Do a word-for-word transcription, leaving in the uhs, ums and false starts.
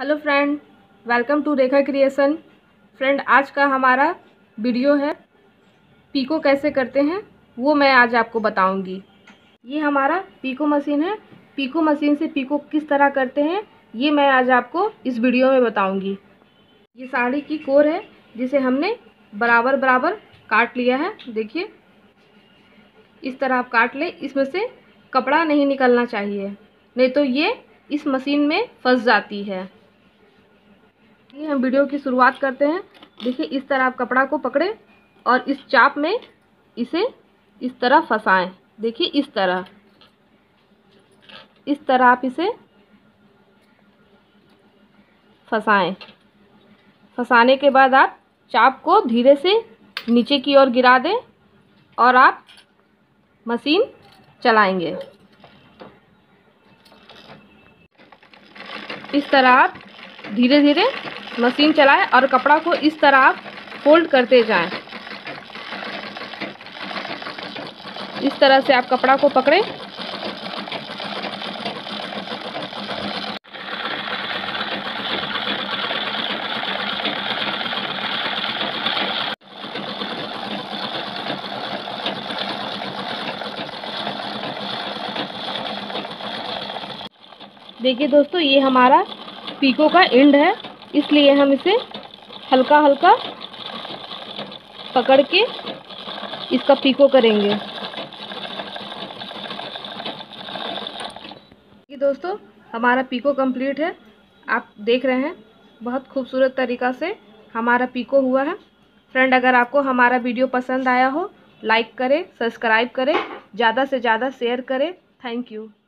Hello friend, welcome to Rekha creation. Friend, आज का हमारा वीडियो है पीको कैसे करते हैं वो मैं आज आपको बताऊंगी। ये हमारा पीको मशीन है। पीको मशीन से पीको किस तरह करते हैं ये मैं आज आपको इस वीडियो में बताऊंगी। ये साड़ी की कोर है जिसे हमने बराबर बराबर काट लिया है। देखिए, इस तरह आप काट लें। इसमें से कपड़ा नहीं निकलना चाहिए, नहीं तो ये इस मशीन में फंस जाती है। ये हम वीडियो की शुरुआत करते हैं। देखिए, इस तरह आप कपड़ा को पकड़ें और इस चाप में इसे इस तरह फंसाएं। देखिए, इस तरह इस तरह आप इसे फंसाएं। फंसाने के बाद आप चाप को धीरे से नीचे की ओर गिरा दें और आप मशीन चलाएंगे। इस तरह आप धीरे धीरे मशीन चलाएं और कपड़ा को इस तरह आप फोल्ड करते जाएं। इस तरह से आप कपड़ा को पकड़ें। देखिए दोस्तों, ये हमारा पीको का एंड है, इसलिए हम इसे हल्का हल्का पकड़ के इसका पीको करेंगे। ये दोस्तों, हमारा पीको कंप्लीट है। आप देख रहे हैं, बहुत खूबसूरत तरीक़ा से हमारा पीको हुआ है। फ्रेंड, अगर आपको हमारा वीडियो पसंद आया हो, लाइक करें, सब्सक्राइब करें, ज़्यादा से ज़्यादा शेयर करें। Thank you.